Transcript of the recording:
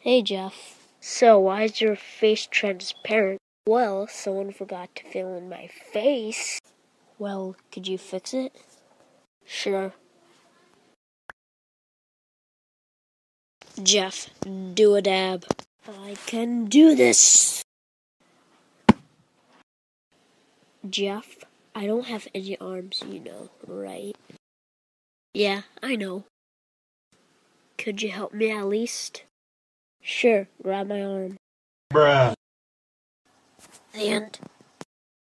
Hey, Jeff. So, why is your face transparent? Well, someone forgot to fill in my face. Well, could you fix it? Sure. Jeff, do a dab. I can do this. Jeff, I don't have any arms, you know, right? Yeah, I know. Could you help me at least? Sure, grab my arm. Bruh. The end.